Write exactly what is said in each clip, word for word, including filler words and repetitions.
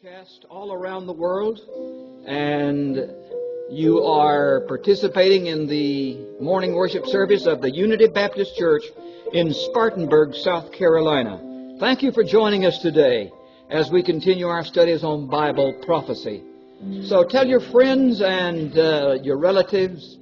broadcast all around the world, and you are participating in the morning worship service of the Unity Baptist Church in Spartanburg, South Carolina. Thank you for joining us today as we continue our studies on Bible prophecy. So tell your friends and uh, your relatives,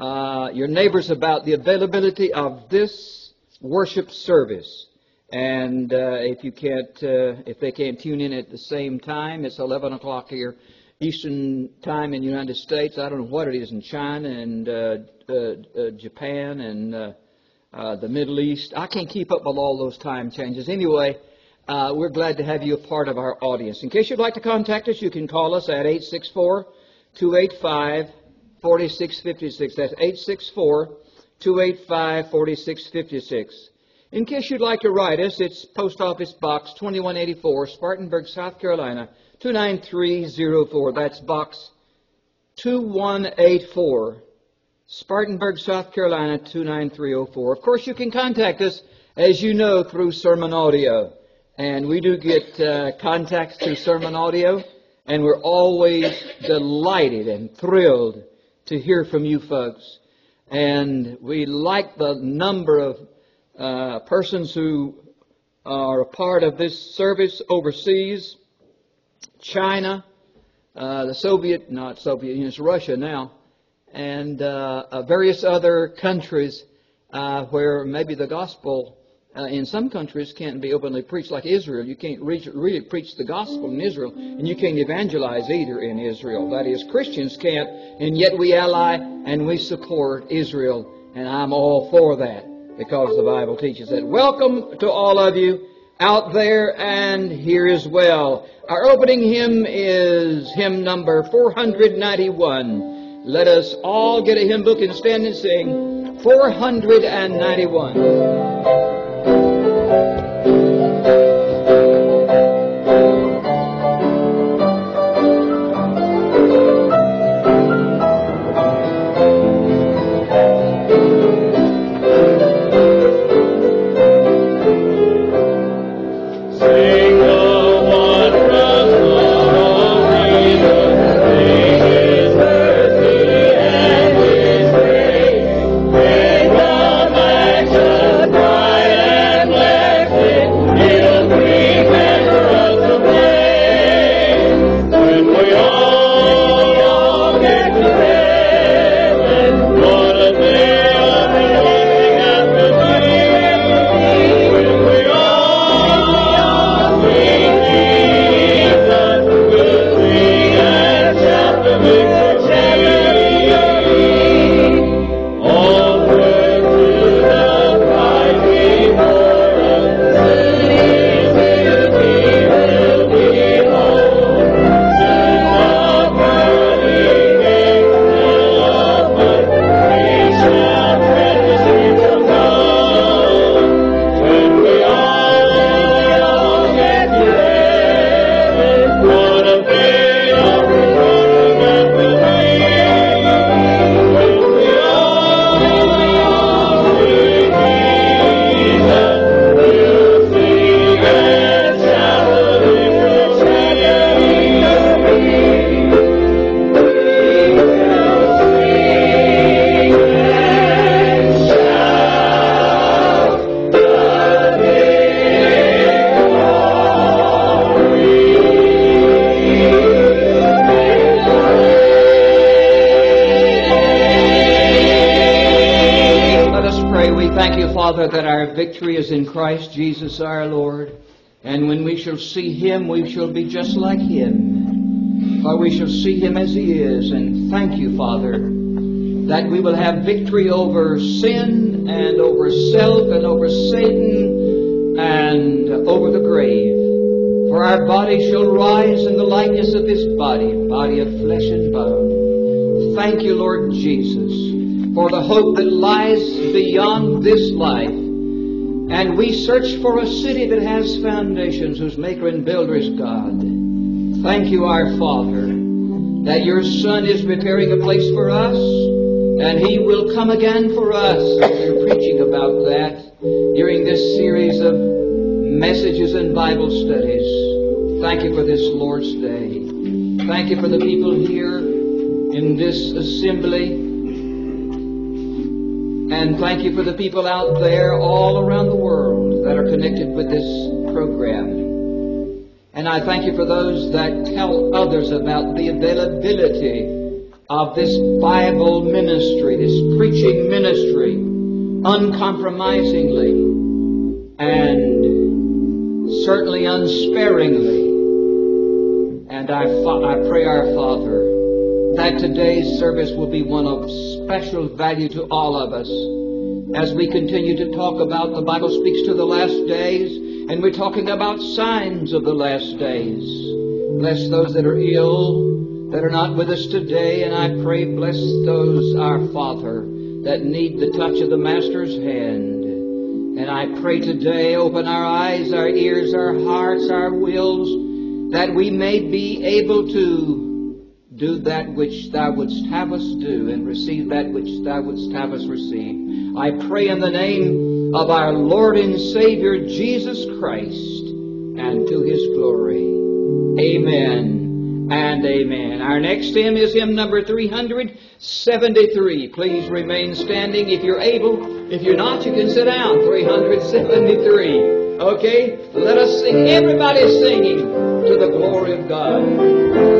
uh, your neighbors about the availability of this worship service. And uh, if you can't, uh, if they can't tune in at the same time, it's eleven o'clock here, Eastern time in the United States. I don't know what it is in China and uh, uh, uh, Japan and uh, uh, the Middle East. I can't keep up with all those time changes. Anyway, uh, we're glad to have you a part of our audience. In case you'd like to contact us, you can call us at eight six four, two eight five, four six five six. That's eight six four, two eight five, four six five six. In case you'd like to write us, it's Post Office Box twenty-one eighty-four, Spartanburg, South Carolina, two nine three zero four. That's Box two one eight four, Spartanburg, South Carolina, two nine three zero four. Of course, you can contact us, as you know, through Sermon Audio. And we do get uh, contacts through Sermon Audio, and we're always delighted and thrilled to hear from you folks. And we like the number of Uh, persons who are a part of this service overseas, China, uh, the Soviet, not Soviet Union, it's Russia now, and uh, uh, various other countries uh, where maybe the gospel uh, in some countries can't be openly preached, like Israel. You can't reach, really preach the gospel in Israel, and you can't evangelize either in Israel. That is, Christians can't, and yet we ally and we support Israel, and I'm all for that, because the Bible teaches that. Welcome to all of you out there and here as well. Our opening hymn is hymn number four hundred ninety-one. Let us all get a hymn book and stand and sing four hundred ninety-one. That our victory is in Christ Jesus our Lord, and when we shall see Him, we shall be just like Him, for we shall see Him as He is. And thank you, Father, that we will have victory over sin and over self and over Satan and over the grave. For our body shall rise in the likeness of His body, body of flesh and bone. Thank you, Lord Jesus, for the hope that lies beyond this life. And we search for a city that has foundations, whose maker and builder is God. Thank you, our Father, that your Son is preparing a place for us, and He will come again for us. We're preaching about that during this series of messages and Bible studies. Thank you for this Lord's Day. Thank you for the people here in this assembly. And thank you for the people out there all around the world that are connected with this program. And I thank you for those that tell others about the availability of this Bible ministry, this preaching ministry, uncompromisingly and certainly unsparingly. And I, I pray, our Father, that today's service will be one of special value to all of us as we continue to talk about the Bible speaks to the last days, and we're talking about signs of the last days. Bless those that are ill, that are not with us today, and I pray bless those, our Father, that need the touch of the Master's hand. And I pray today, open our eyes, our ears, our hearts, our wills, that we may be able to do that which thou wouldst have us do, and receive that which thou wouldst have us receive. I pray in the name of our Lord and Savior, Jesus Christ, and to his glory. Amen and amen. Our next hymn is hymn number three hundred seventy-three. Please remain standing if you're able. If you're not, you can sit down. three hundred seventy-three. Okay? Let us sing. Everybody's singing to the glory of God.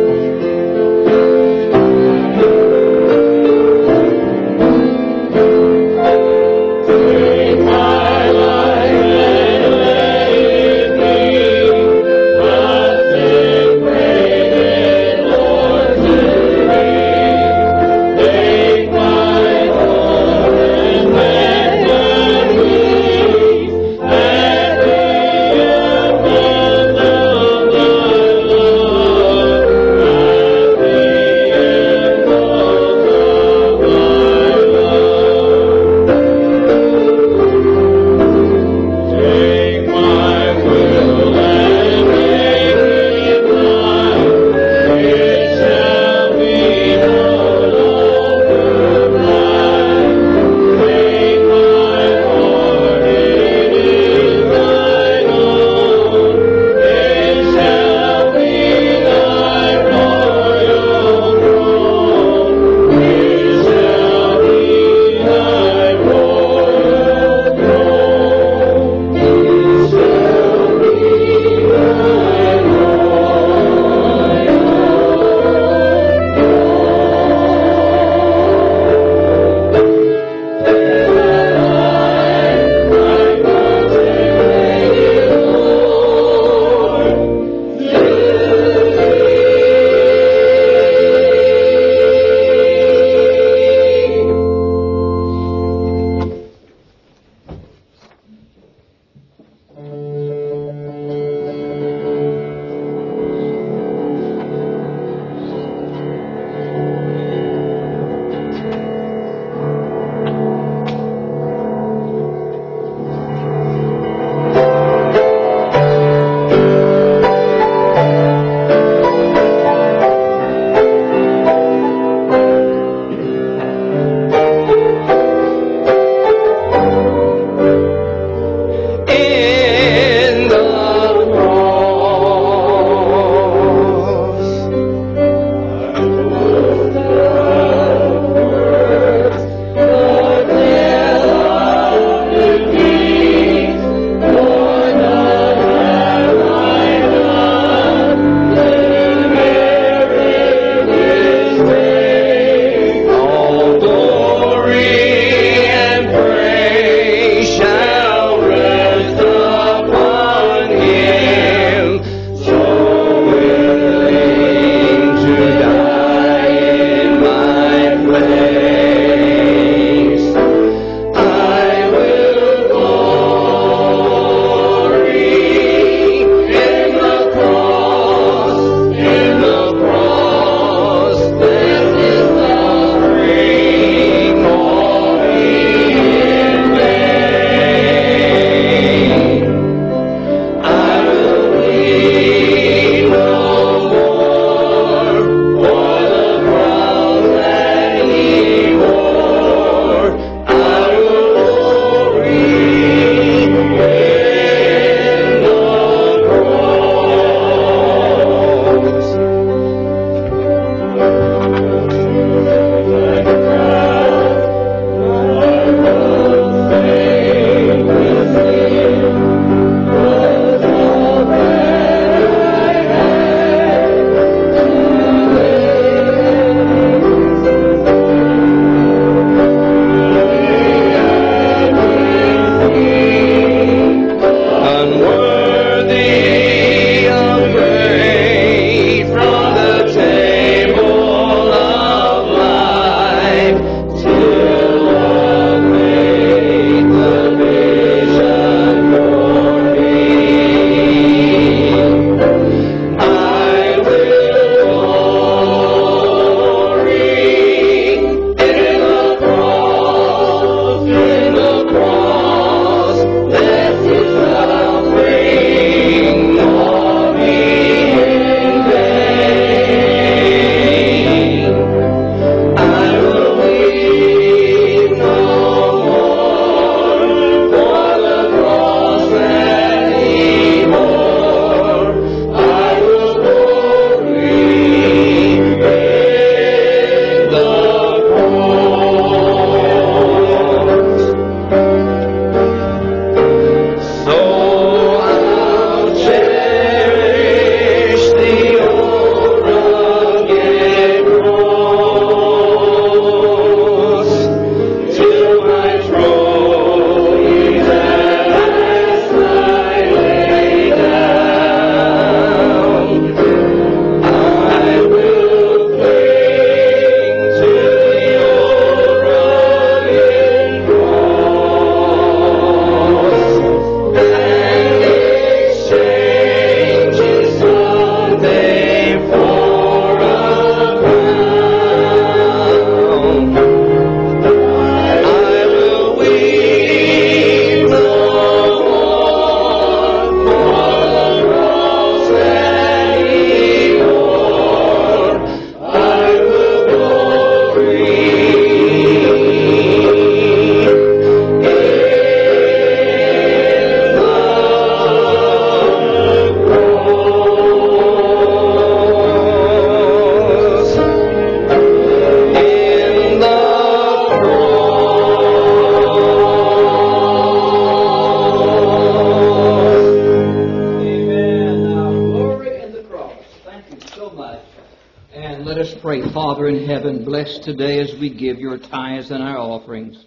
Father in heaven, bless today as we give your tithes and our offerings.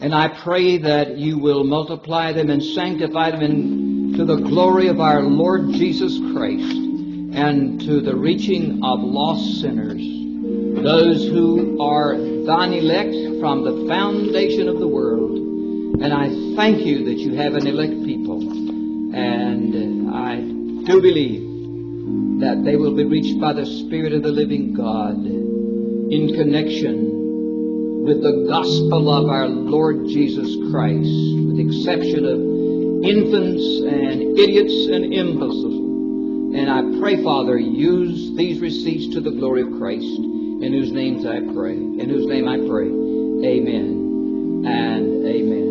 And I pray that you will multiply them and sanctify them in, to the glory of our Lord Jesus Christ and to the reaching of lost sinners, those who are thine elect from the foundation of the world. And I thank you that you have an elect people. And I do believe that they will be reached by the Spirit of the living God in connection with the gospel of our Lord Jesus Christ, with the exception of infants and idiots and imbeciles. And I pray, Father, use these receipts to the glory of Christ, in whose names I pray, in whose name I pray. Amen and amen.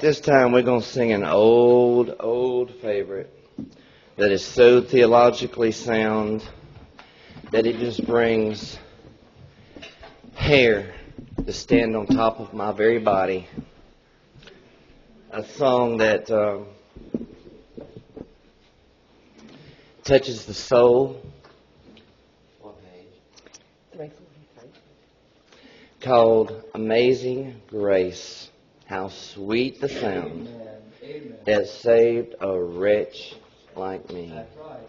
This time we're going to sing an old, old favorite that is so theologically sound that it just brings hair to stand on top of my very body. A song that um, touches the soul. What page? Called Amazing Grace. How sweet the sound. Amen. Amen. That saved a wretch like me. That's right. Yeah.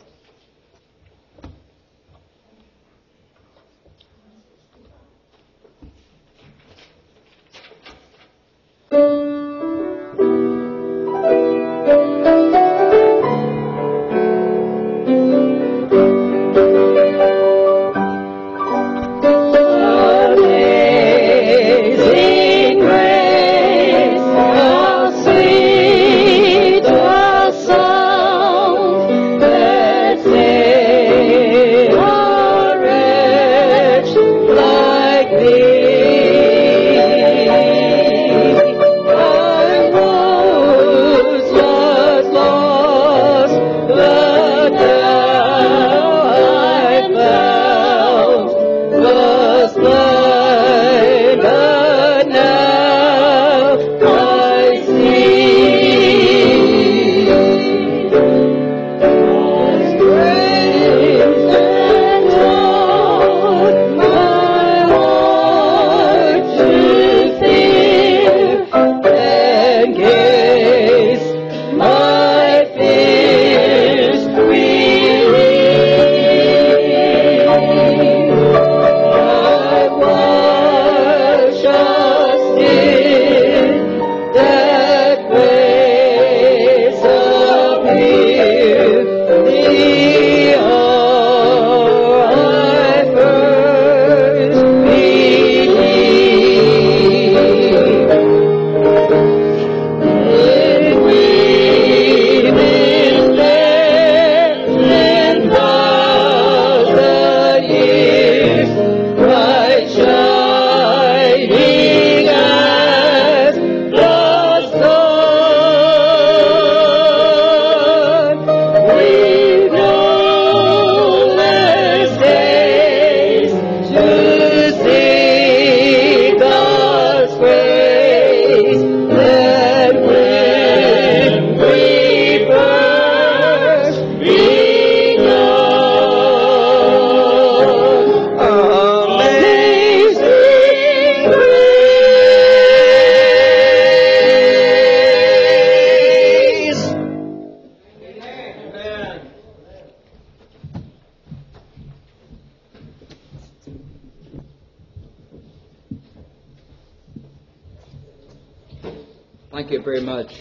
you very much.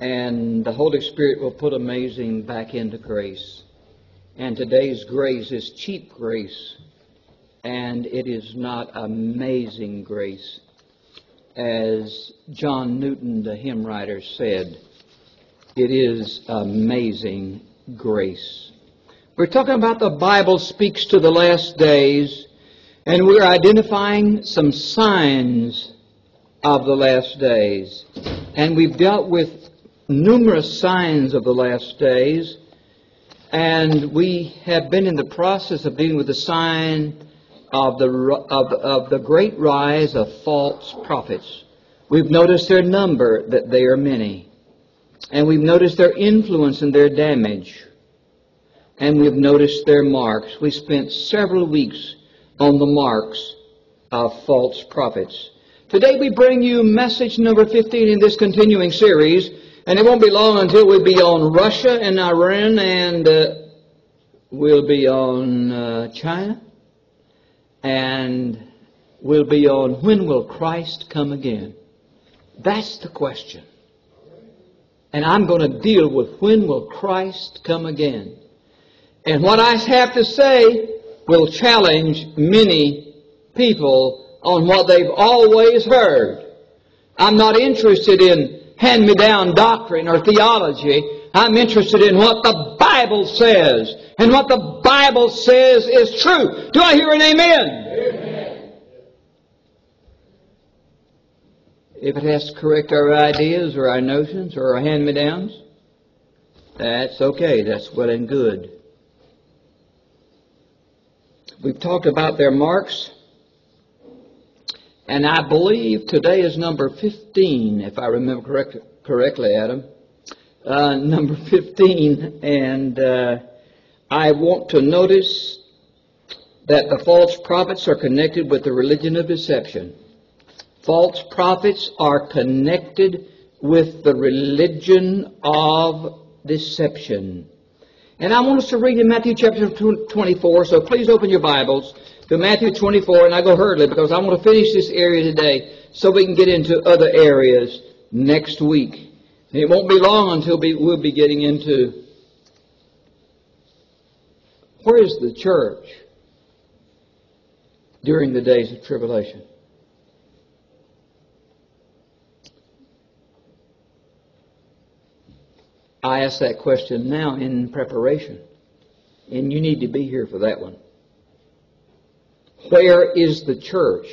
And the Holy Spirit will put amazing back into grace. And today's grace is cheap grace, and it is not amazing grace. As John Newton, the hymn writer, said, it is amazing grace. We're talking about the Bible speaks to the last days, and we're identifying some signs of the last days. And we've dealt with numerous signs of the last days, and we have been in the process of dealing with the sign of the of, of the great rise of false prophets. We've noticed their number, that they are many, and we've noticed their influence and their damage, and we've noticed their marks. We spent several weeks on the marks of false prophets. Today we bring you message number fifteen in this continuing series. And it won't be long until we'll be on Russia and Iran, and uh, we'll be on uh, China, and we'll be on when will Christ come again? That's the question. And I'm going to deal with when will Christ come again. And what I have to say will challenge many people on what they've always heard. I'm not interested in hand-me-down doctrine or theology. I'm interested in what the Bible says. And what the Bible says is true. Do I hear an amen? Amen. If it has to correct our ideas or our notions or our hand-me-downs, that's okay. That's well and good. We've talked about their marks. And I believe today is number fifteen, if I remember correct, correctly, Adam. Uh, number fifteen, and uh, I want to notice that the false prophets are connected with the religion of deception. False prophets are connected with the religion of deception. And I want us to read in Matthew chapter twenty-four, so please open your Bibles to Matthew twenty-four, and I go hurriedly because I want to finish this area today so we can get into other areas next week. And it won't be long until we, we'll be getting into where is the church during the days of tribulation? I ask that question now in preparation, and you need to be here for that one. Where is the church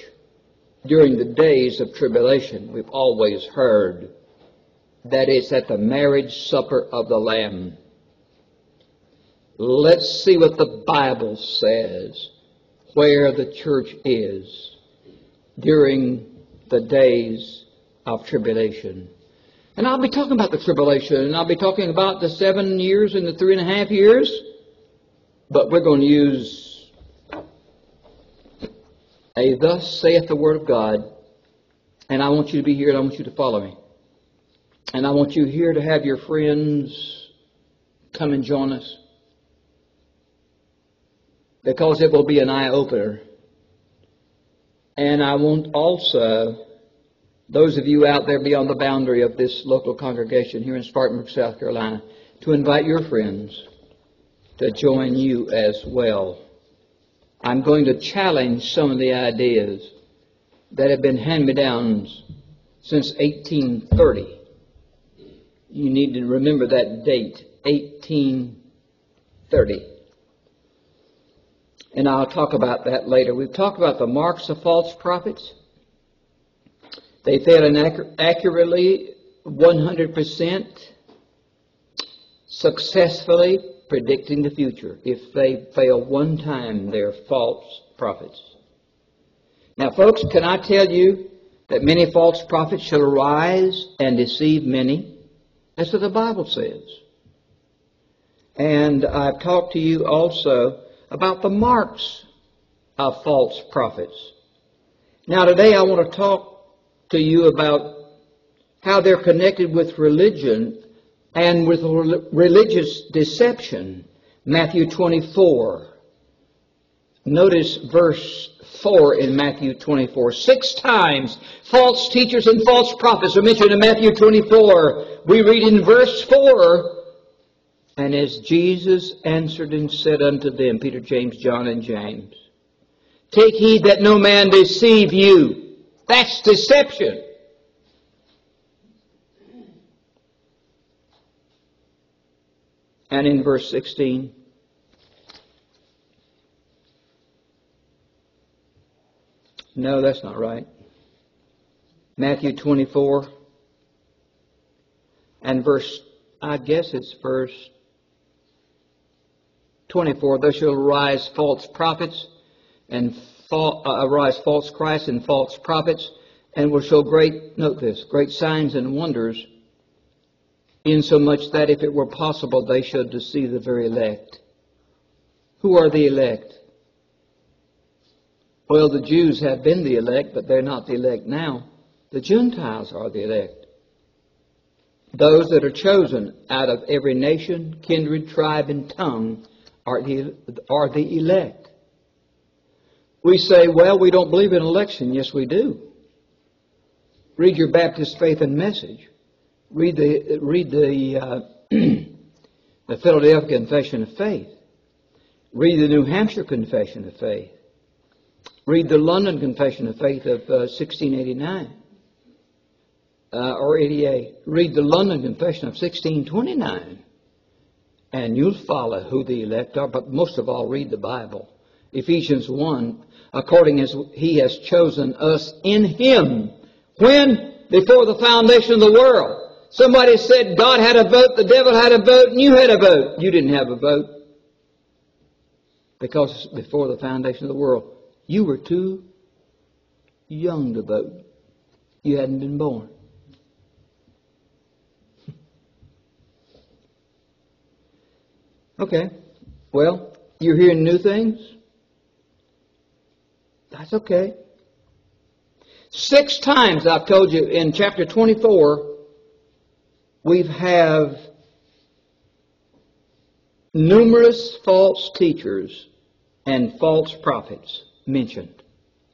during the days of tribulation? We've always heard that it's at the marriage supper of the Lamb. Let's see what the Bible says, where the church is during the days of tribulation. And I'll be talking about the tribulation, and I'll be talking about the seven years and the three and a half years, but we're going to use a thus saith the word of God, and I want you to be here, and I want you to follow me. And I want you here to have your friends come and join us, because it will be an eye-opener. And I want also those of you out there beyond the boundary of this local congregation here in Spartanburg, South Carolina, to invite your friends to join you as well. I'm going to challenge some of the ideas that have been hand-me-downs since eighteen thirty. You need to remember that date, eighteen thirty. And I'll talk about that later. We've talked about the marks of false prophets. They fail accurately, one hundred percent, successfully, predicting the future. If they fail one time, they're false prophets. Now, folks, can I tell you that many false prophets shall arise and deceive many? That's what the Bible says. And I've talked to you also about the marks of false prophets. Now, today I want to talk to you about how they're connected with religion and with religious deception. Matthew twenty-four. Notice verse four in Matthew twenty-four. Six times false teachers and false prophets are mentioned in Matthew twenty-four. We read in verse four, "And as Jesus answered and said unto them," Peter, James, John, and James, "Take heed that no man deceive you." That's deception. And in verse sixteen, no, that's not right. Matthew twenty-four and verse, I guess it's verse twenty-four, "There shall arise false prophets and fall, uh, arise false Christs and false prophets, and will show great," note this, "great signs and wonders, insomuch that if it were possible they should deceive the very elect." Who are the elect? Well, the Jews have been the elect, but they're not the elect now. The Gentiles are the elect. Those that are chosen out of every nation, kindred, tribe, and tongue are the, are the elect. We say, well, we don't believe in election. Yes, we do. Read your Baptist Faith and Message. Read the read the, uh, the Philadelphia Confession of Faith. Read the New Hampshire Confession of Faith. Read the London Confession of Faith of uh, sixteen eighty-nine uh, or eighty-eight. Read the London Confession of sixteen twenty-nine, and you'll follow who the elect are. But most of all, read the Bible. Ephesians one, according as He has chosen us in Him. When? Before the foundation of the world. Somebody said God had a vote, the devil had a vote, and you had a vote. You didn't have a vote. Because before the foundation of the world, you were too young to vote. You hadn't been born. Okay. Well, you're hearing new things? That's okay. Six times, I've told you, in chapter twenty-four, we have numerous false teachers and false prophets mentioned.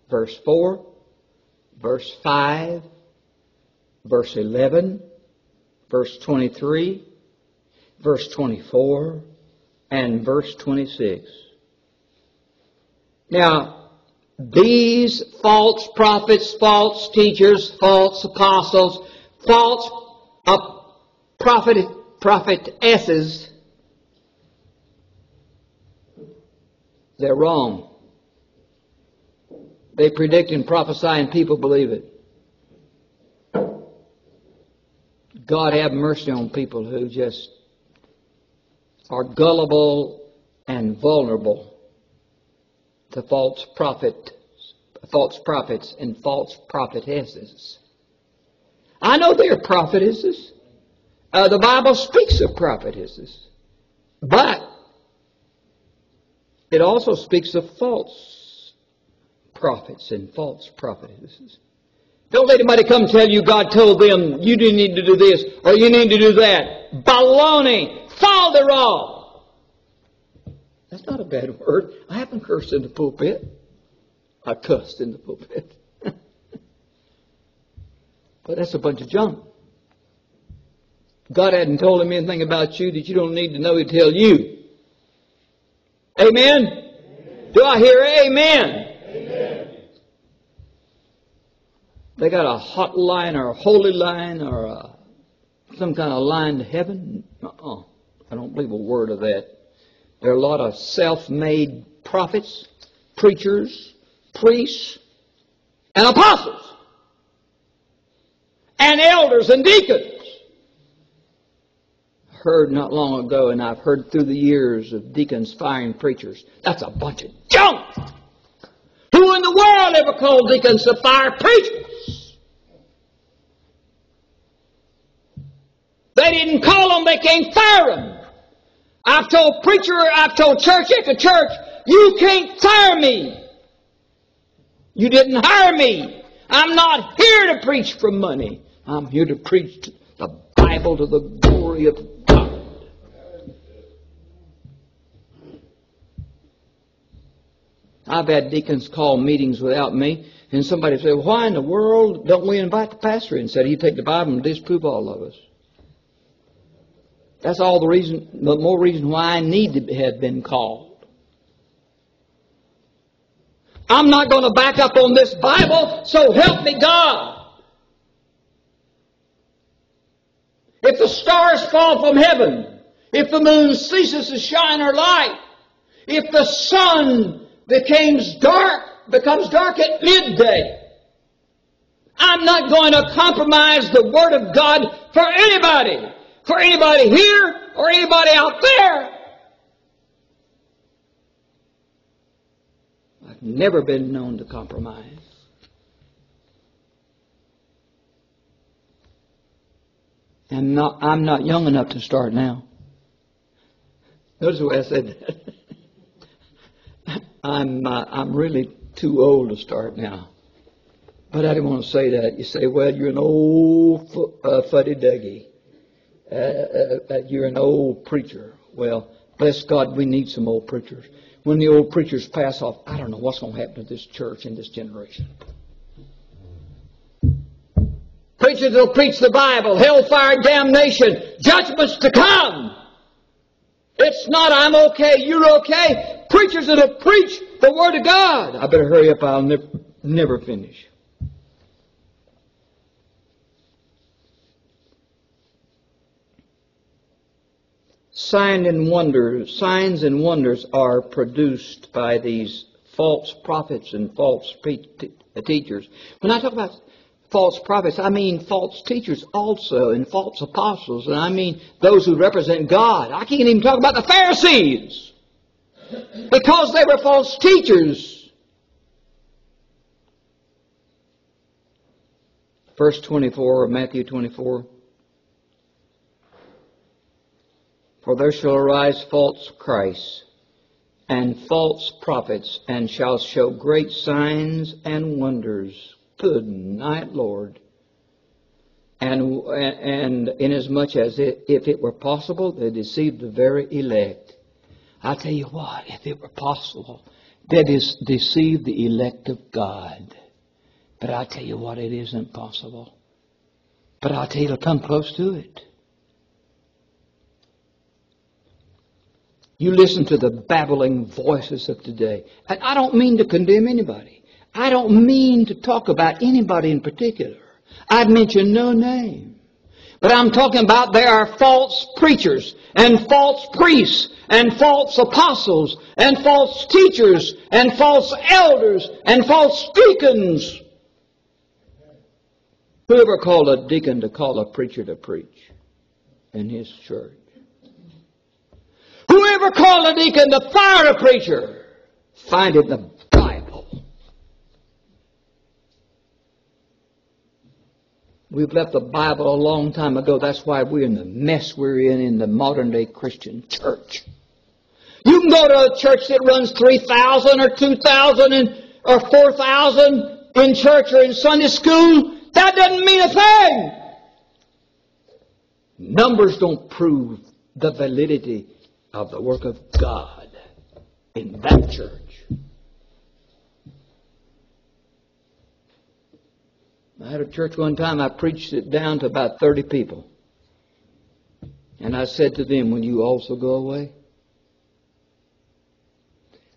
Verse four, verse five, verse eleven, verse twenty-three, verse twenty-four, and verse twenty-six. Now, these false prophets, false teachers, false apostles, false uh, prophet, prophetesses, they're wrong. They predict and prophesy and people believe it. God have mercy on people who just are gullible and vulnerable to false prophet, false prophets and false prophetesses. I know they're prophetesses. Uh, the Bible speaks of prophetesses. But it also speaks of false prophets and false prophetesses. Don't let anybody come tell you God told them you didn't need to do this or you need to do that. Baloney. Falderall. That's not a bad word. I haven't cursed in the pulpit. I cussed in the pulpit. But that's a bunch of junk. God hadn't told him anything about you that you don't need to know He'd tell you. Amen? Amen. Do I hear amen? Amen? They got a hot line or a holy line or a, some kind of line to heaven. Uh-uh. I don't believe a word of that. There are a lot of self-made prophets, preachers, priests, and apostles, and elders and deacons. I heard not long ago, and I've heard through the years, of deacons firing preachers. That's a bunch of junk. Who in the world ever called deacons to fire preachers? They didn't call them, they can't fire them. I've told preacher, I've told church after church, you can't fire me. You didn't hire me. I'm not here to preach for money. I'm here to preach the Bible to the glory of God. I've had deacons call meetings without me, and somebody said, why in the world don't we invite the pastor in? Said he'd take the Bible and disprove all of us. That's all the reason, the more reason why I need to have been called. I'm not going to back up on this Bible, so help me God. If the stars fall from heaven, if the moon ceases to shine her light, if the sun becomes dark, becomes dark at midday, I'm not going to compromise the Word of God for anybody, for anybody here or anybody out there. I've never been known to compromise. And not, I'm not young enough to start now. Notice the way I said that. I'm, uh, I'm really too old to start now. But I didn't want to say that. You say, well, you're an old uh, fuddy-duddy. Uh, uh, uh, you're an old preacher. Well, bless God, we need some old preachers. When the old preachers pass off, I don't know what's going to happen to this church in this generation. Preachers will preach the Bible, hellfire, damnation, judgments to come. It's not I'm okay, you're okay. Preachers that will preach the Word of God. I better hurry up, I'll never, never finish. Sign and wonder, signs and wonders are produced by these false prophets and false teachers. When I talk about false prophets, I mean false teachers also, and false apostles, and I mean those who represent God. I can't even talk about the Pharisees, because they were false teachers. Verse twenty-four of Matthew twenty-four. For there shall arise false Christs and false prophets, and shall show great signs and wonders. Good night, Lord. And, and inasmuch as it, if it were possible, they deceived the very elect. I tell you what, if it were possible, they dis- deceived the elect of God. But I tell you what, it isn't possible. But I tell you, it'll come close to it. You listen to the babbling voices of today. And I don't mean to condemn anybody. I don't mean to talk about anybody in particular. I've mentioned no name. But I'm talking about there are false preachers and false priests and false apostles and false teachers and false elders and false deacons. Whoever called a deacon to call a preacher to preach in his church? Whoever called a deacon to fire a preacher? Find it in the We've left the Bible a long time ago. That's why we're in the mess we're in in the modern-day Christian church. You can go to a church that runs three thousand or two thousand or four thousand in church or in Sunday school. That doesn't mean a thing. Numbers don't prove the validity of the work of God in that church. I had a church one time, I preached it down to about thirty people. And I said to them, will you also go away?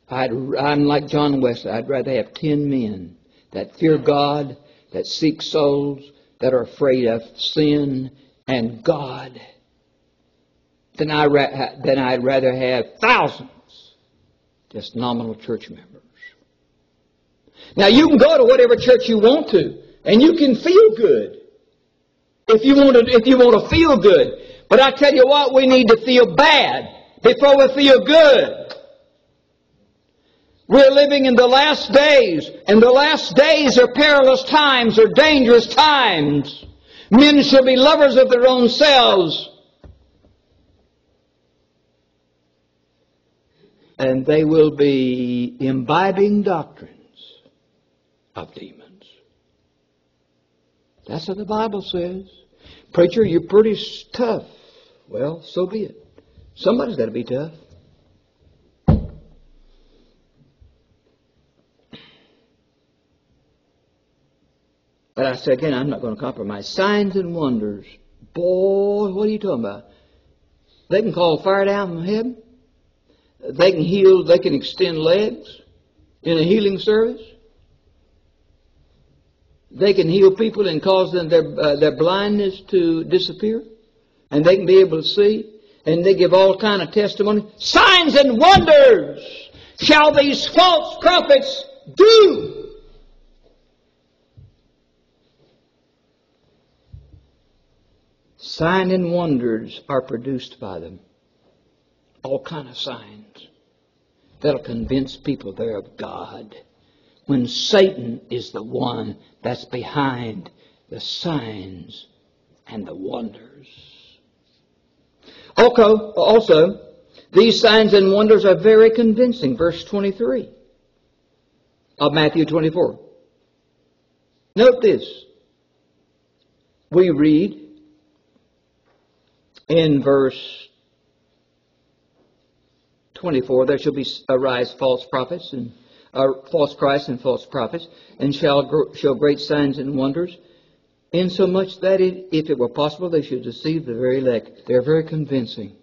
I'd, I'm like John Wesley. I'd rather have ten men that fear God, that seek souls, that are afraid of sin and God, than, I ra- than I'd rather have thousands, just nominal church members. Now, you can go to whatever church you want to. And you can feel good if you want to, if you want to feel good. But I tell you what, we need to feel bad before we feel good. We're living in the last days, and the last days are perilous times, are dangerous times. Men shall be lovers of their own selves. And they will be imbibing doctrines of demons. That's what the Bible says. Preacher, you're pretty tough. Well, so be it. Somebody's got to be tough. But I said, again, I'm not going to compromise. Signs and wonders. Boy, what are you talking about? They can call fire down from heaven. They can heal. They can extend legs in a healing service. They can heal people and cause them their, uh, their blindness to disappear. And they can be able to see. And they give all kind of testimony. Signs and wonders shall these false prophets do. Signs and wonders are produced by them. All kind of signs that'll convince people they're of God. When Satan is the one that's behind the signs and the wonders. Also, also, these signs and wonders are very convincing. Verse twenty-three of Matthew twenty-four. Note this. We read in verse twenty-four, there shall be arise false prophets and uh, false Christs and false prophets, and shall show great signs and wonders, insomuch that it, if it were possible, they should deceive the very elect. They're very convincing.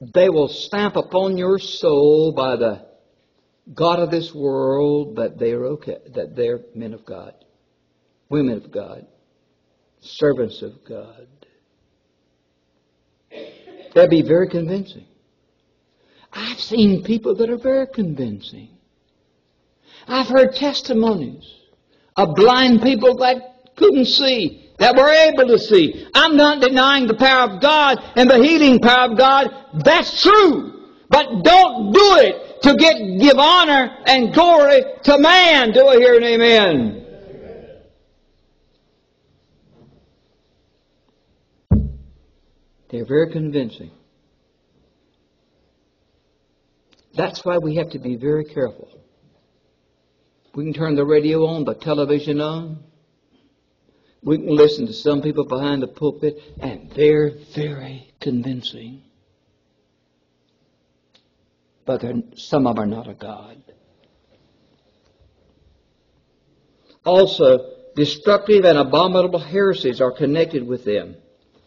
They will stamp upon your soul by the God of this world that they are okay, that they're men of God, women of God, servants of God. That'd be very convincing. I've seen people that are very convincing. I've heard testimonies of blind people that couldn't see, that were able to see. I'm not denying the power of God and the healing power of God. That's true. But don't do it to get give honor and glory to man. Do I hear an amen? They're very convincing. That's why we have to be very careful. We can turn the radio on, the television on. We can listen to some people behind the pulpit, and they're very convincing. But some of them are not of God. Also, destructive and abominable heresies are connected with them.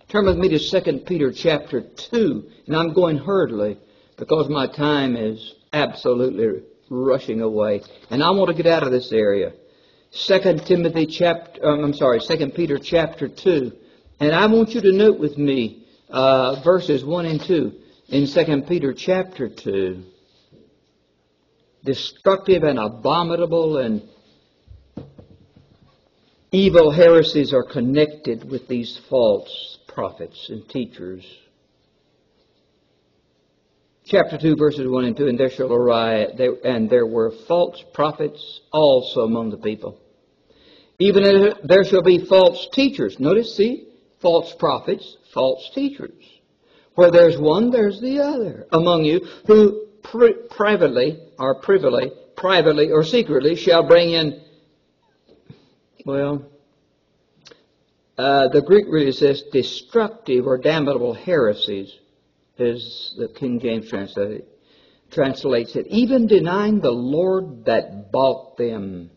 Turn with me to Second Peter chapter two, and I'm going hurriedly because my time is absolutely rushing away, and I want to get out of this area. Second Timothy chapter, um, I'm sorry, Second Peter chapter two, and I want you to note with me uh, verses one and two in Second Peter chapter two. Destructive and abominable and evil heresies are connected with these false prophets and teachers. Chapter two, verses one and two, and there shall arise, there, and there were false prophets also among the people. Even there shall be false teachers. Notice, see, false prophets, false teachers. Where there's one, there's the other among you, who pri privately or privily, privately or secretly shall bring in, well, Uh, the Greek really says destructive or damnable heresies, as the King James translates it, even denying the Lord that bought them,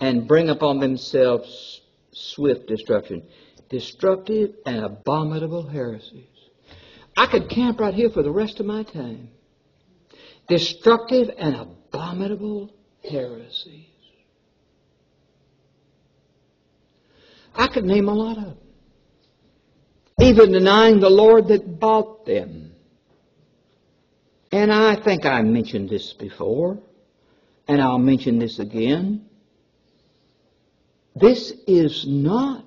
and bring upon themselves swift destruction. Destructive and abominable heresies. I could camp right here for the rest of my time. Destructive and abominable heresies. I could name a lot of them. Even denying the Lord that bought them. And I think I mentioned this before, and I'll mention this again. This is not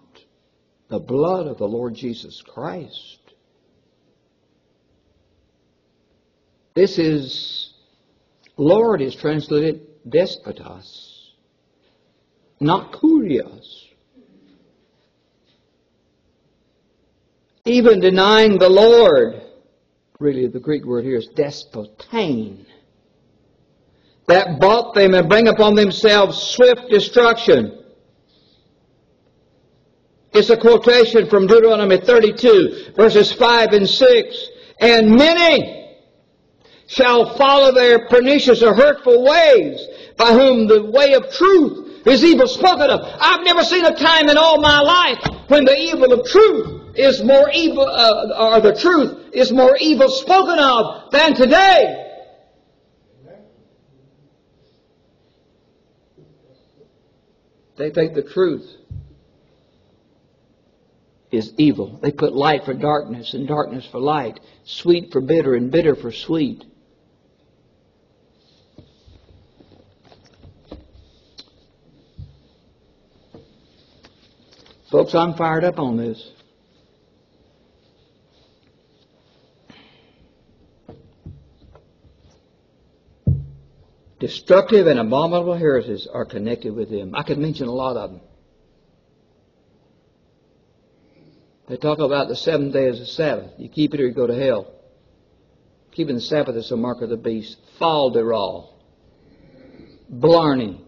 the blood of the Lord Jesus Christ. This is, Lord is translated despotos, not kurios. Even denying the Lord, really the Greek word here is despotain, that bought them and bring upon themselves swift destruction. It's a quotation from Deuteronomy thirty-two, verses five and six. And many shall follow their pernicious or hurtful ways, by whom the way of truth is evil spoken of. I've never seen a time in all my life when the evil of truth is more evil, uh, or the truth is more evil spoken of than today. They think the truth is evil. They put light for darkness and darkness for light, sweet for bitter and bitter for sweet. Folks, I'm fired up on this. Destructive and abominable heresies are connected with them. I could mention a lot of them. They talk about the seventh day as a Sabbath. You keep it or you go to hell. Keeping the Sabbath is a mark of the beast. Falderall. Blarney.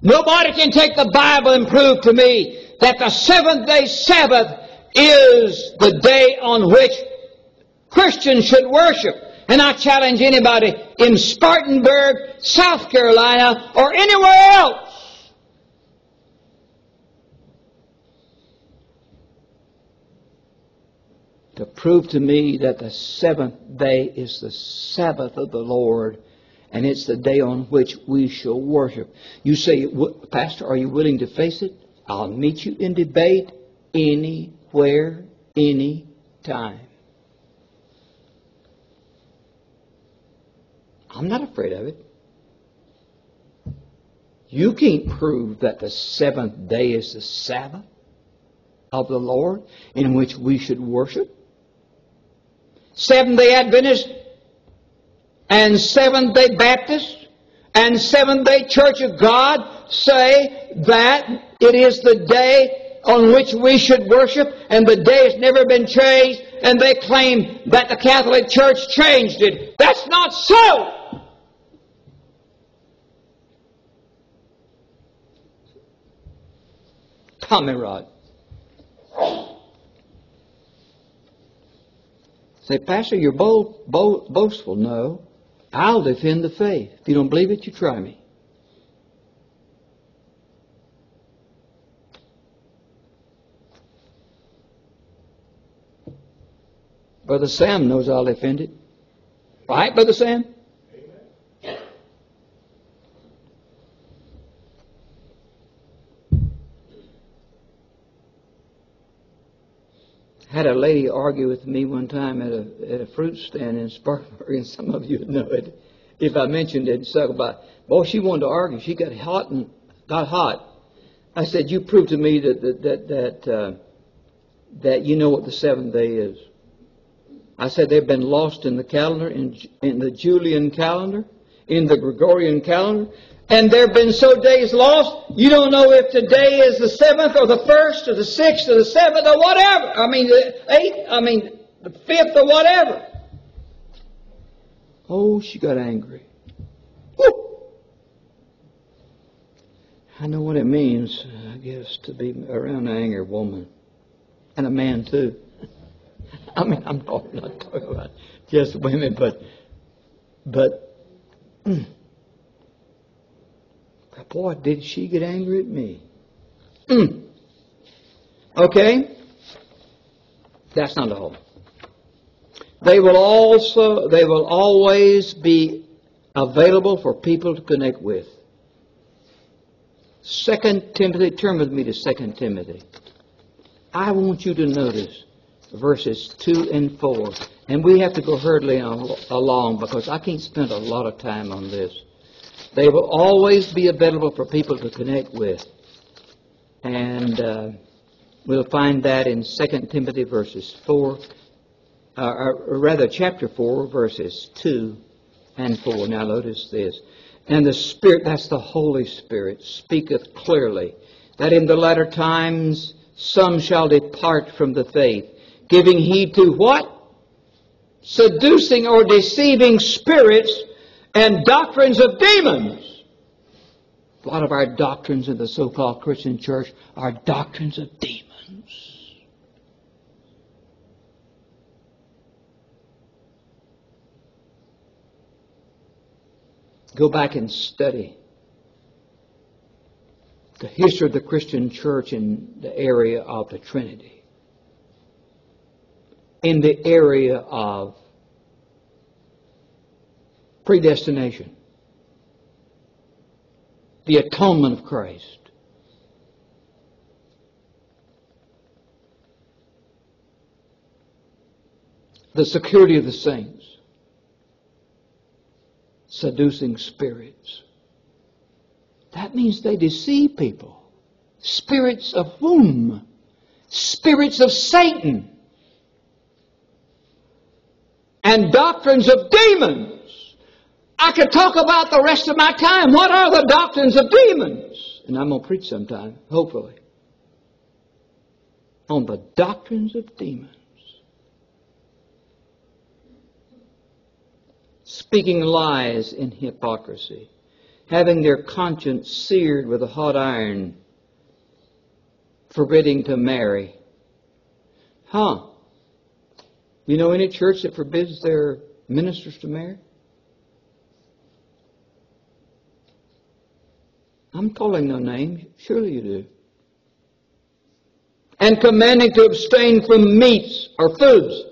Nobody can take the Bible and prove to me that the seventh day Sabbath is the day on which Christians should worship. And I challenge anybody in Spartanburg, South Carolina, or anywhere else to prove to me that the seventh day is the Sabbath of the Lord, and it's the day on which we shall worship. You say, Pastor, are you willing to face it? I'll meet you in debate any where, any time. I'm not afraid of it. You can't prove that the seventh day is the Sabbath of the Lord in which we should worship. Seventh Day Adventist and Seventh Day Baptist and Seventh Day Church of God say that it is the day on which we should worship, and the day has never been changed, and they claim that the Catholic Church changed it. That's not so! Tommy Rod. Say, Pastor, you're bo bo boastful. No, I'll defend the faith. If you don't believe it, you try me. Brother Sam knows I'll defend it. Right, Brother Sam? Amen. Had a lady argue with me one time at a, at a fruit stand in Spartanburg, and some of you would know it if I mentioned it. So about, boy, she wanted to argue. She got hot and got hot. I said, "You prove to me that that that that, uh, that you know what the seventh day is." I said, they've been lost in the calendar, in, in the Julian calendar, in the Gregorian calendar. And there have been so days lost, you don't know if today is the seventh or the first or the sixth or the seventh or whatever. I mean, the eighth, I mean, the fifth or whatever. Oh, she got angry. Woo! I know what it means, I guess, to be around an angry woman. And a man, too. I mean, I'm not, not talking about just women, but, but, boy, did she get angry at me. Okay? That's not all. They will also, they will always be available for people to connect with. Second Timothy, turn with me to Second Timothy. I want you to notice verses two and four. And we have to go hurriedly on, along because I can't spend a lot of time on this. They will always be available for people to connect with. And uh, we'll find that in Second Timothy verses four, uh, or rather chapter four, verses two and four. Now notice this. And the Spirit, that's the Holy Spirit, speaketh clearly, that in the latter times some shall depart from the faith, giving heed to what? Seducing or deceiving spirits and doctrines of demons. A lot of our doctrines in the so-called Christian church are doctrines of demons. Go back and study the history of the Christian church in the area of the Trinity, in the area of predestination, the atonement of Christ, the security of the saints, seducing spirits. That means they deceive people. Spirits of whom? Spirits of Satan. And doctrines of demons. I could talk about the rest of my time. What are the doctrines of demons? And I'm going to preach sometime, hopefully, on the doctrines of demons. Speaking lies in hypocrisy, having their conscience seared with a hot iron, forbidding to marry. Huh? You know any church that forbids their ministers to marry? I'm calling no names. Surely you do. And commanding to abstain from meats or foods.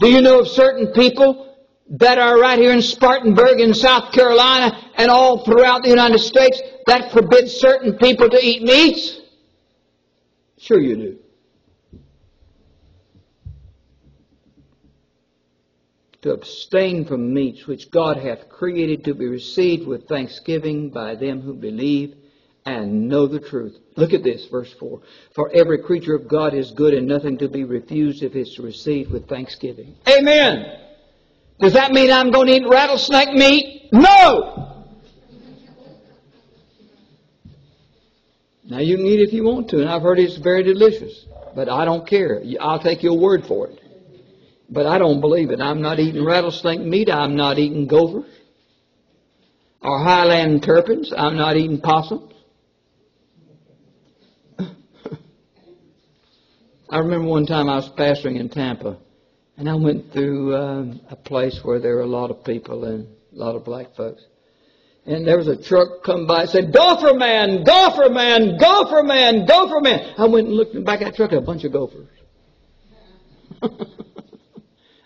Do you know of certain people that are right here in Spartanburg in South Carolina and all throughout the United States that forbids certain people to eat meats? Sure you do. To abstain from meats which God hath created to be received with thanksgiving by them who believe and know the truth. Look at this, verse four. For every creature of God is good and nothing to be refused if it's received with thanksgiving. Amen. Does that mean I'm going to eat rattlesnake meat? No! Now you can eat it if you want to, and I've heard it's very delicious. But I don't care. I'll take your word for it. But I don't believe it. I'm not eating rattlesnake meat. I'm not eating gophers or highland terpins. I'm not eating possums. I remember one time I was pastoring in Tampa. And I went through um, a place where there were a lot of people and a lot of black folks. And there was a truck come by and said, "Gopher man, gopher man, gopher man, gopher man." I went and looked back at that truck, a bunch of gophers.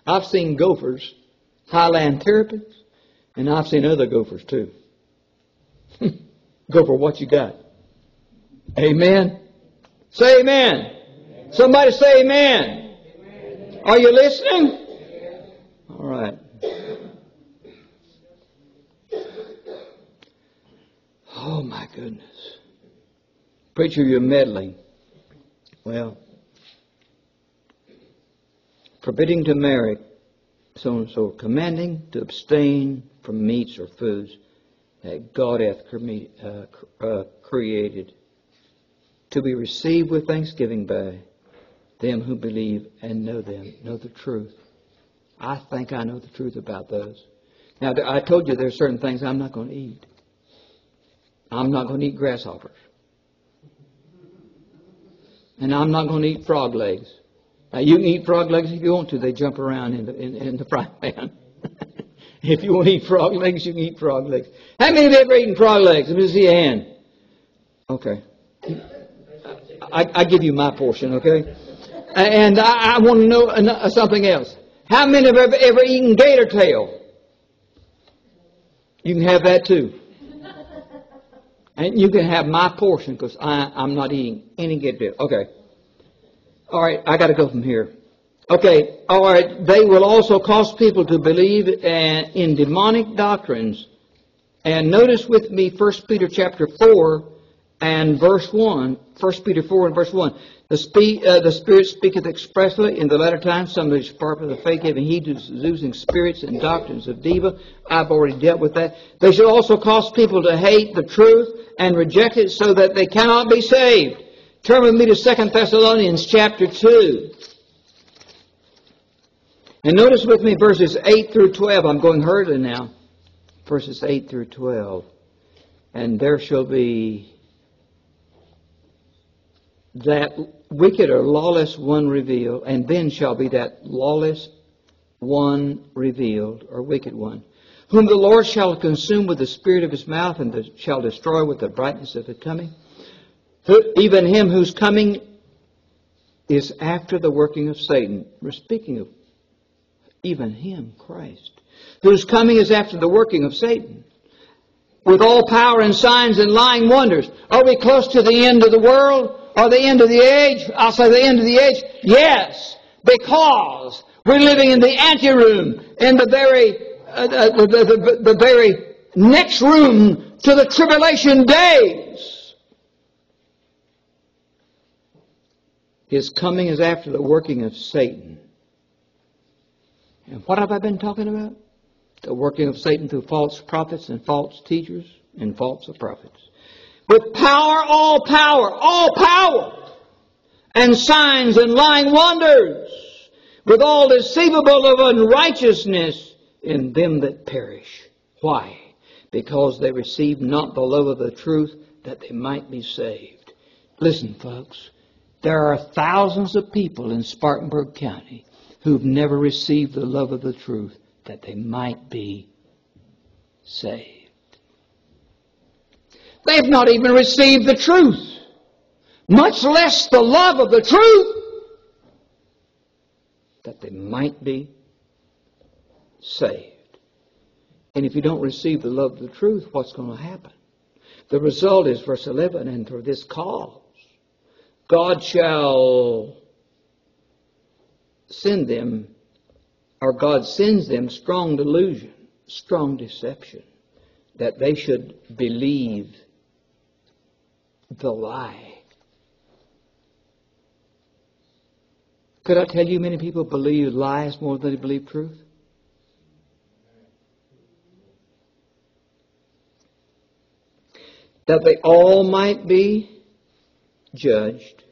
I've seen gophers, highland terrapins, and I've seen other gophers too. Gopher, what you got? Amen. Say amen. Amen. Somebody say amen. Are you listening? All right. Oh, my goodness. Preacher, you're meddling. Well, forbidding to marry, so and so, commanding to abstain from meats or foods that God hath uh, uh, created to be received with thanksgiving by them who believe and know them, know the truth. I think I know the truth about those. Now, I told you there are certain things I'm not going to eat. I'm not going to eat grasshoppers. And I'm not going to eat frog legs. Now, you can eat frog legs if you want to. They jump around in the, in, in the frying pan. If you want to eat frog legs, you can eat frog legs. How many of you have ever eaten frog legs? Let me see a hand. Okay. I, I give you my portion, okay? And I, I want to know something else. How many have ever, ever eaten gator tail? You can have that too. And you can have my portion because I'm not eating any gator tail. Okay. All right. I got to go from here. Okay. All right. They will also cause people to believe in demonic doctrines. And notice with me First Peter chapter four. And verse one, First Peter four and verse one, the, spe uh, the Spirit speaketh expressly in the latter times, some of the department of faith giving heed to using spirits and doctrines of devil. I've already dealt with that. They should also cause people to hate the truth and reject it so that they cannot be saved. Turn with me to Second Thessalonians chapter two. And notice with me verses eight through twelve. I'm going hurriedly now. Verses eight through twelve. And there shall be that wicked or lawless one revealed, and then shall be that lawless one revealed, or wicked one, whom the Lord shall consume with the spirit of his mouth and shall destroy with the brightness of his coming, who, even him whose coming is after the working of Satan. We're speaking of even him, Christ, whose coming is after the working of Satan, with all power and signs and lying wonders. Are we close to the end of the world or the end of the age? I'll say the end of the age. Yes, because we're living in the anteroom, in the very, uh, the, the, the, the very next room to the tribulation days. His coming is after the working of Satan. And what have I been talking about? The working of Satan through false prophets and false teachers and false prophets. With power, all power, all power, and signs and lying wonders, with all deceivable of unrighteousness in them that perish. Why? Because they receive not the love of the truth, that they might be saved. Listen, folks, there are thousands of people in Spartanburg County who've never received the love of the truth, that they might be saved. They've not even received the truth, much less the love of the truth, that they might be saved. And if you don't receive the love of the truth, what's going to happen? The result is verse eleven, and for this cause God shall send them, or God sends them strong delusion, strong deception, that they should believe the lie. Could I tell you many people believe lies more than they believe truth? That they all might be judged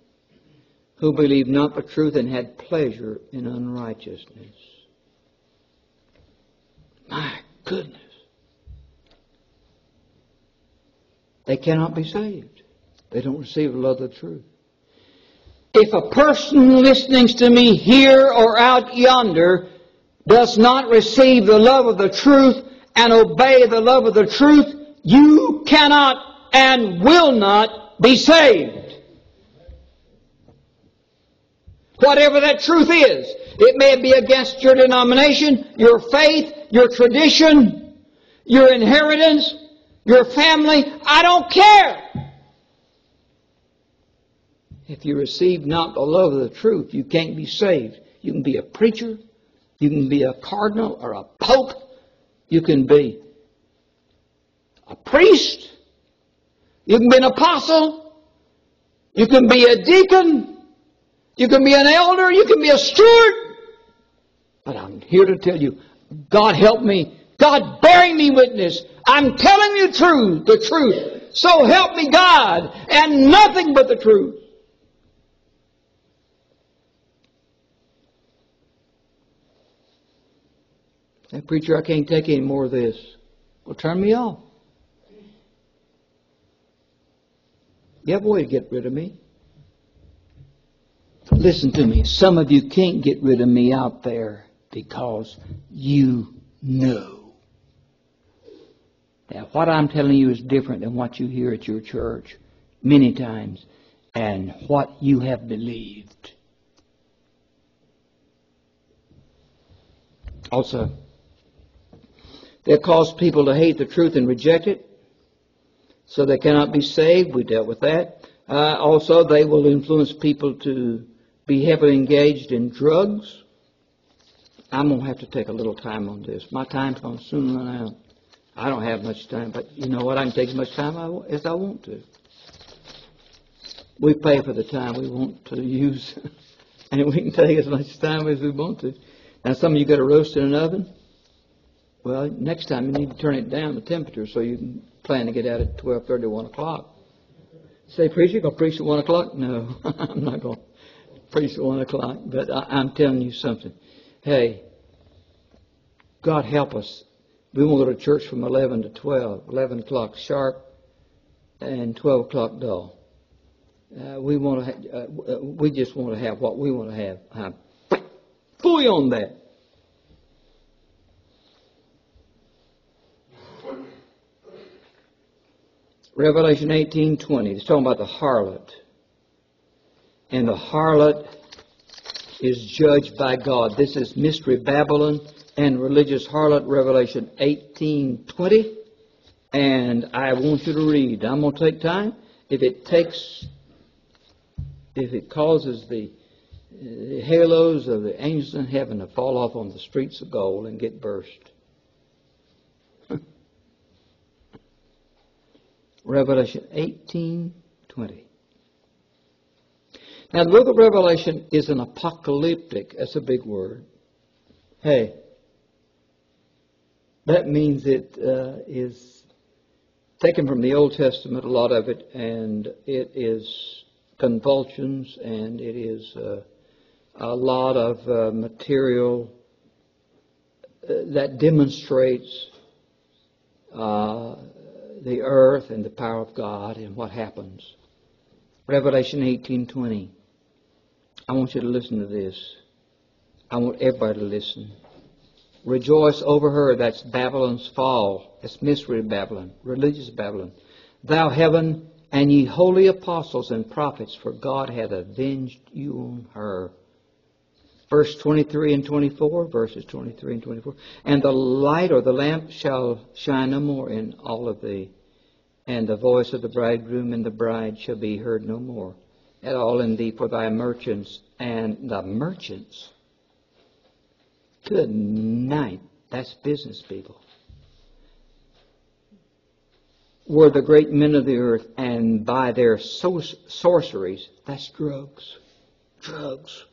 who believed not the truth and had pleasure in unrighteousness. My goodness. They cannot be saved. They don't receive the love of the truth. If a person listening to me here or out yonder does not receive the love of the truth and obey the love of the truth, you cannot and will not be saved. Whatever that truth is, it may be against your denomination, your faith, your tradition, your inheritance, your family, I don't care. If you receive not the love of the truth, you can't be saved. You can be a preacher, you can be a cardinal or a pope, you can be a priest, you can be an apostle, you can be a deacon, you can be an elder, you can be a steward. But I'm here to tell you, God help me. God bearing me witness. I'm telling you truth, the truth. So help me God, and nothing but the truth. Hey, preacher, I can't take any more of this. Well, turn me off. You have a way to get rid of me. Listen to me. Some of you can't get rid of me out there because you know. Now, what I'm telling you is different than what you hear at your church many times and what you have believed. Also, they cause people to hate the truth and reject it, so they cannot be saved. We dealt with that. Uh, also, they will influence people to be heavily engaged in drugs. I'm going to have to take a little time on this. My time's going to soon run out. I don't have much time, but you know what? I can take as much time as I want to. We pay for the time we want to use, and we can take as much time as we want to. Now, some of you got to roast in an oven. Well, next time you need to turn it down, the temperature, so you can plan to get out at twelve thirty, one o'clock. Say, preacher, you going to preach at one o'clock? No, I'm not going to preach at one o'clock, but I, I'm telling you something. Hey, God help us. We won't go to church from eleven to twelve, eleven o'clock sharp and twelve o'clock dull. Uh, we want to. Ha uh, we just want to have what we want to have. I'm fully on that. Revelation eighteen twenty. It's talking about the harlot. And the harlot is judged by God. This is Mystery Babylon and religious harlot, Revelation eighteen twenty. And I want you to read. I'm going to take time. If it takes, if it causes the, the halos of the angels in heaven to fall off on the streets of gold and get burst. Revelation eighteen twenty. Now the book of Revelation is an apocalyptic. That's a big word. Hey, that means it uh, is taken from the Old Testament, a lot of it, and it is convulsions, and it is uh, a lot of uh, material that demonstrates uh, the earth and the power of God and what happens. Revelation eighteen twenty. I want you to listen to this. I want everybody to listen. Rejoice over her. That's Babylon's fall. That's Mystery Babylon, religious Babylon. Thou heaven, and ye holy apostles and prophets, for God hath avenged you on her. Verse twenty-three and twenty-four, verses twenty-three and twenty-four. And the light or the lamp shall shine no more in all of thee. And the voice of the bridegroom and the bride shall be heard no more at all in thee, for thy merchants and the merchants. Good night. That's business people. Were the great men of the earth, and by their sor- sorceries, that's drugs, drugs,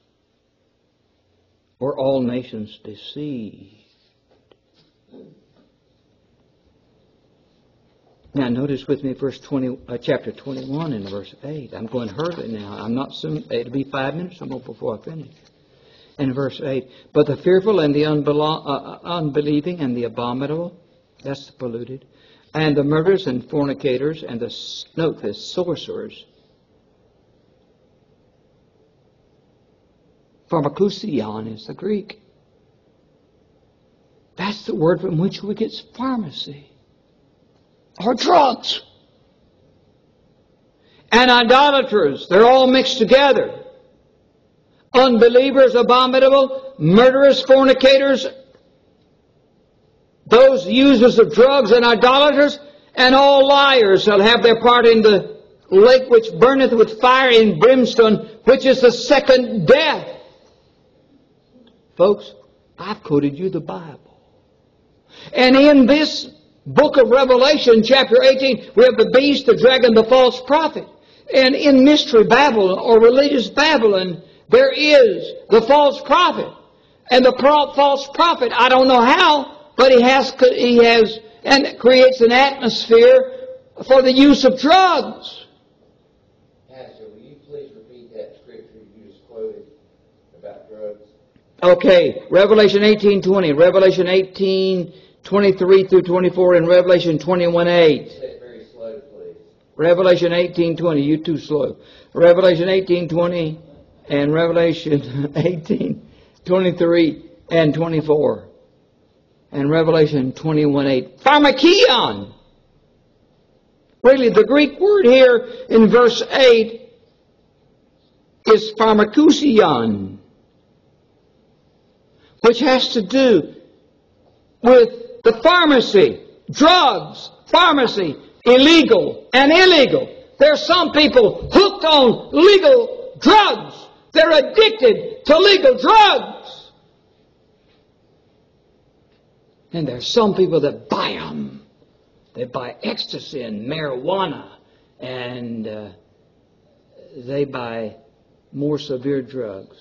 were all nations deceived. Now notice with me verse twenty, uh, chapter twenty-one and verse eight. I'm going hurriedly now. I'm not soon, it'll be five minutes or more before I finish. And verse eight, but the fearful and the unbelo- uh, unbelieving and the abominable, that's the polluted, and the murderers and fornicators and the, note this, sorcerers, pharmakousion is the Greek. That's the word from which we get pharmacy. Or drugs. And idolaters, they're all mixed together. Unbelievers, abominable, murderers, fornicators, those users of drugs and idolaters, and all liars shall have their part in the lake which burneth with fire and brimstone, which is the second death. Folks, I've quoted you the Bible. And in this book of Revelation, chapter eighteen, we have the beast, the dragon, the false prophet. And in Mystery Babylon, or religious Babylon, there is the false prophet. And the pro- false prophet, I don't know how, but he has, he has, and creates an atmosphere for the use of drugs. Pastor, will you please repeat that scripture you just quoted about drugs? Okay, Revelation eighteen twenty, Revelation eighteen. twenty-three through twenty-four in Revelation twenty-one eight. Say it very slow, please. Revelation eighteen twenty. You too slow. Revelation eighteen twenty and Revelation eighteen twenty-three and twenty-four and Revelation twenty-one eight. Pharmakeion. Really, the Greek word here in verse eight is pharmakousion, which has to do with the pharmacy, drugs, pharmacy, illegal and illegal. There are some people hooked on legal drugs. They're addicted to legal drugs. And there are some people that buy them. They buy ecstasy and marijuana, and uh, they buy more severe drugs.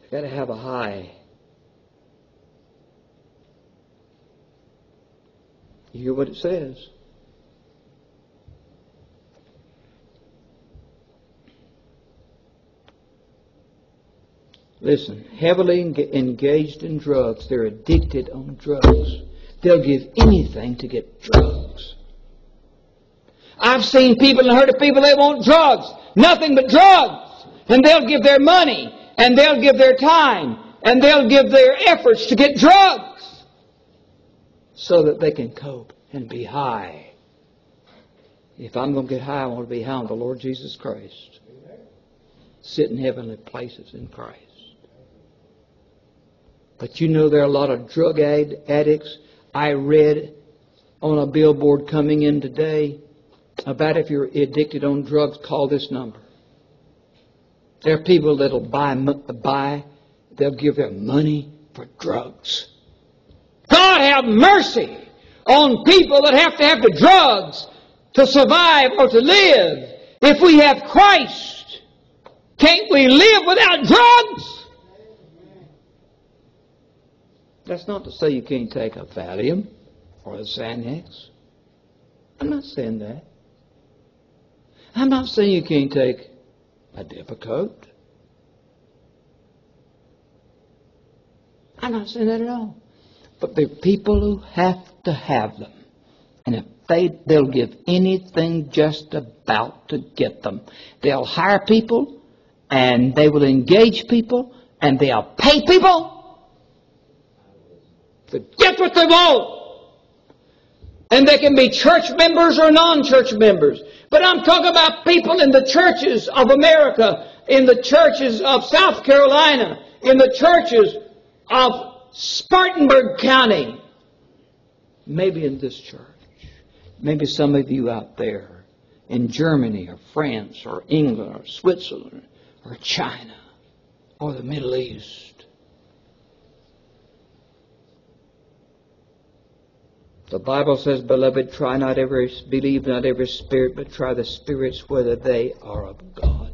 They've got to have a high. You hear what it says. Listen, heavily engaged in drugs. They're addicted on drugs. They'll give anything to get drugs. I've seen people and heard of people, they want drugs. Nothing but drugs. And they'll give their money. And they'll give their time. And they'll give their efforts to get drugs. So that they can cope. and be high. If I'm going to get high, I want to be high on the Lord Jesus Christ. Sit in heavenly places in Christ. But you know there are a lot of drug ad- addicts. I read on a billboard coming in today about if you're addicted on drugs, call this number. There are people that will buy, buy, they'll give their money for drugs. God have mercy on people that have to have the drugs to survive or to live. If we have Christ, can't we live without drugs? That's not to say you can't take a Valium or a Xanax. I'm not saying that. I'm not saying you can't take a Depakote. I'm not saying that at all. But there are people who have to have them. And if they, they'll give anything just about to get them. They'll hire people, and they will engage people, and they'll pay people to get what they want. And they can be church members or non-church members. But I'm talking about people in the churches of America, in the churches of South Carolina, in the churches of Spartanburg County, maybe in this church, maybe some of you out there in Germany or France or England or Switzerland or China or the Middle East. The Bible says, beloved, try not every, believe not every spirit, but try the spirits whether they are of God.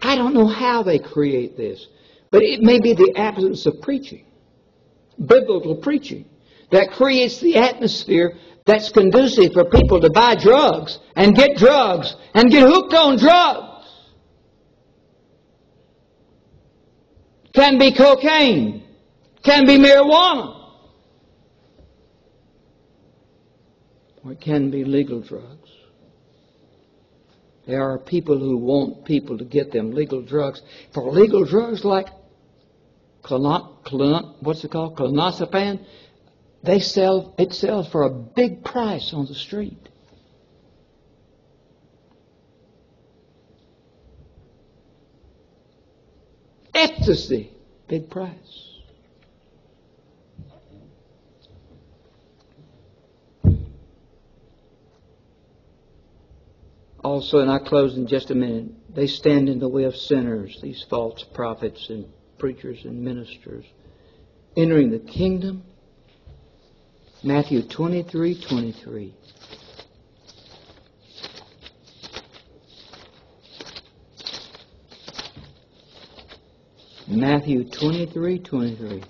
I don't know how they create this. But it may be the absence of preaching, biblical preaching, that creates the atmosphere that's conducive for people to buy drugs and get drugs and get hooked on drugs. Can be cocaine. Can be marijuana. Or it can be legal drugs. There are people who want people to get them legal drugs. For legal drugs like Clonop, Clonop, what's it called? Clonazepam, they sell, it sells for a big price on the street. Ecstasy, big price. Also, and I close in just a minute, they stand in the way of sinners, these false prophets and preachers and ministers, entering the kingdom. Matthew twenty-three, twenty-three. Matthew twenty-three, twenty-three.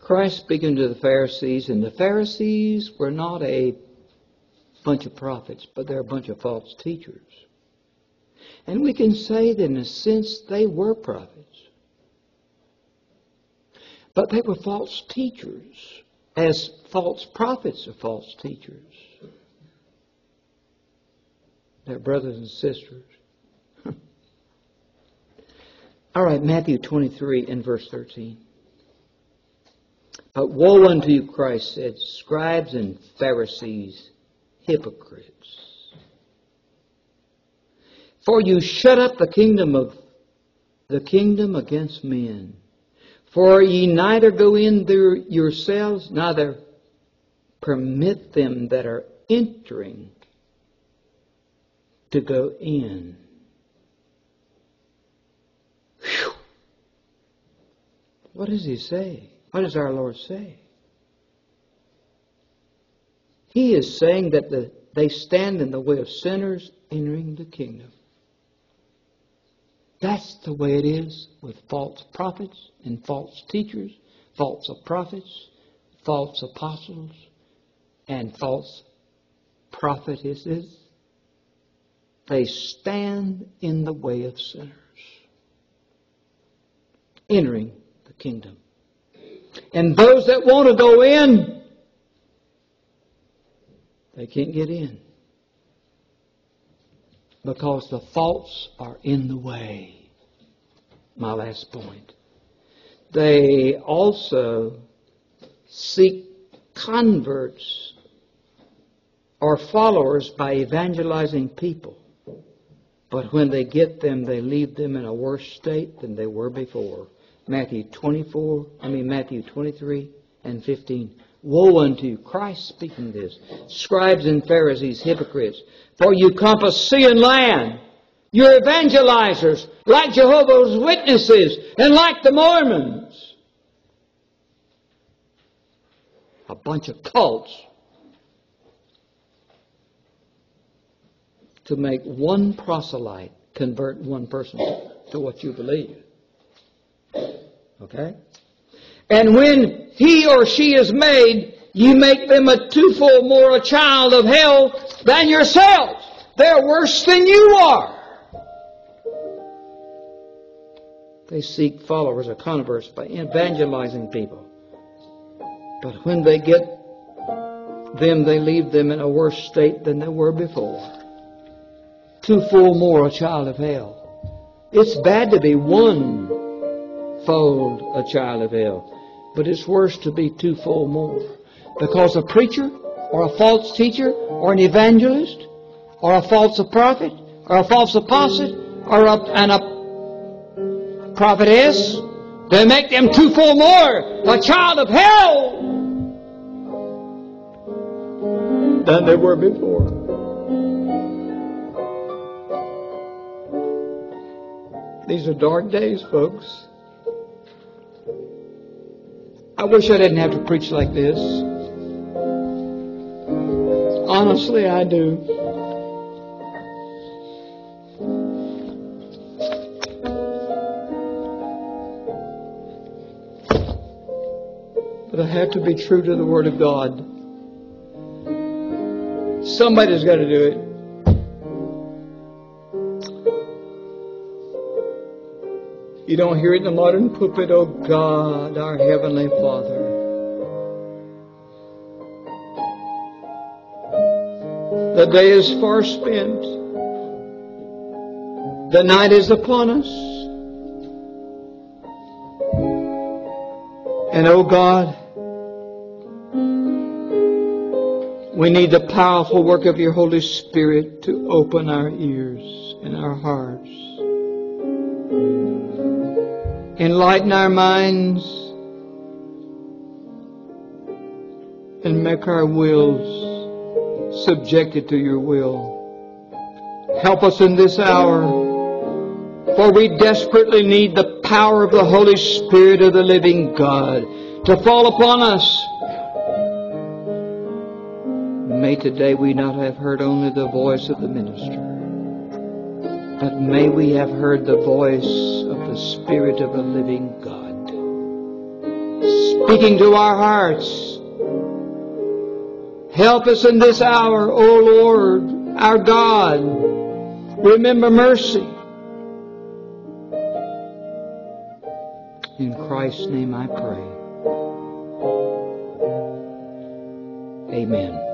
Christ speaking to the Pharisees, and the Pharisees were not a bunch of prophets, but they're a bunch of false teachers. And we can say that in a sense they were prophets. But they were false teachers, as false prophets are false teachers. They're brothers and sisters. All right, Matthew twenty-three and verse thirteen. But woe unto you, Christ said, scribes and Pharisees, hypocrites. For you shut up the kingdom of the kingdom against men. For ye neither go in there yourselves, neither permit them that are entering to go in. Whew. What does he say? What does our Lord say? He is saying that the, they stand in the way of sinners entering the kingdom. That's the way it is with false prophets and false teachers, false prophets, false apostles, and false prophetesses. They stand in the way of sinners entering the kingdom. And those that want to go in, they can't get in. because the thoughts are in the way. My last point. They also seek converts or followers by evangelizing people. But when they get them, they leave them in a worse state than they were before. Matthew twenty-four, I mean Matthew twenty-three and fifteen. Woe unto you, Christ speaking this, scribes and Pharisees, hypocrites, for you compass sea and land. You're evangelizers, like Jehovah's Witnesses and like the Mormons. A bunch of cults to make one proselyte convert one person to what you believe. Okay? And when he or she is made, you make them a twofold more a child of hell than yourselves. They're worse than you are. They seek followers or converts by evangelizing people. But when they get them, they leave them in a worse state than they were before. Twofold more a child of hell. It's bad to be one-fold a child of hell, but it's worse to be twofold more. Because a preacher or a false teacher or an evangelist or a false prophet or a false apostle or a, an apostle prophetess, they make them twofold more a child of hell than they were before. These are dark days, folks. I wish I didn't have to preach like this. Honestly, I do. I have to be true to the Word of God. Somebody's got to do it. You don't hear it in the modern pulpit, oh God, our Heavenly Father. The day is far spent. The night is upon us. And oh God, we need the powerful work of your Holy Spirit to open our ears and our hearts. Enlighten our minds and make our wills subjected to your will. Help us in this hour, for we desperately need the power of the Holy Spirit of the living God to fall upon us. May today we not have heard only the voice of the minister, but may we have heard the voice of the Spirit of the living God, speaking to our hearts. Help us in this hour, O Lord, our God. Remember mercy. In Christ's name I pray. Amen.